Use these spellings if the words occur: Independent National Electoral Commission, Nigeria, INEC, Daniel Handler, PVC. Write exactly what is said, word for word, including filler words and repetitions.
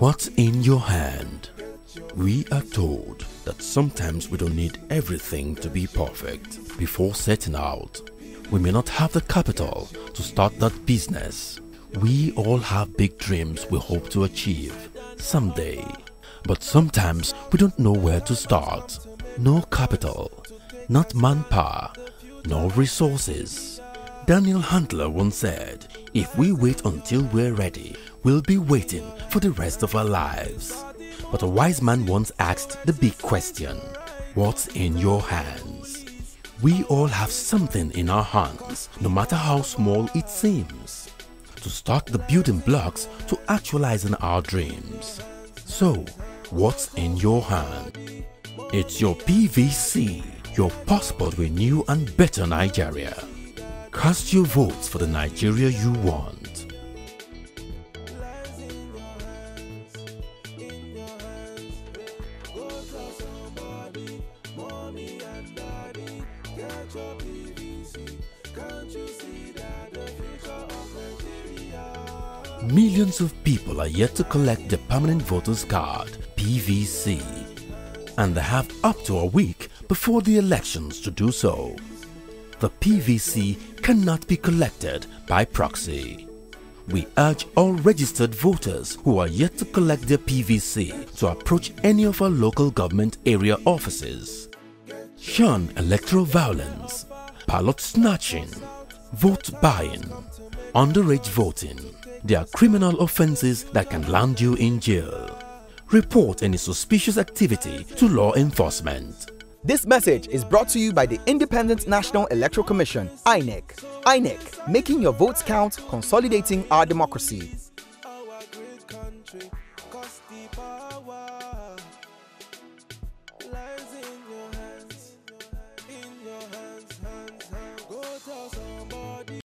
What's in your hand? We are told that sometimes we don't need everything to be perfect before setting out. We may not have the capital to start that business. We all have big dreams we hope to achieve someday. But sometimes we don't know where to start. No capital, not manpower, no resources. Daniel Handler once said, "If we wait until we're ready, we'll be waiting for the rest of our lives." But a wise man once asked the big question, "What's in your hands?" We all have something in our hands, no matter how small it seems, to start the building blocks to actualizing our dreams. So, what's in your hand? It's your P V C, your passport to a new and better Nigeria. Cast your votes for the Nigeria you want. Get your P V C, can't you see that the future of Nigeria? Millions of people are yet to collect the permanent voters card, P V C, and they have up to a week before the elections to do so. The P V C cannot be collected by proxy. We urge all registered voters who are yet to collect their P V C to approach any of our local government area offices. Shun electoral violence, ballot snatching, vote buying, underage voting. They are criminal offenses that can land you in jail. Report any suspicious activity to law enforcement. This message is brought to you by the Independent National Electoral Commission, I N E C. I N E C, making your votes count, consolidating our democracy. Go tell some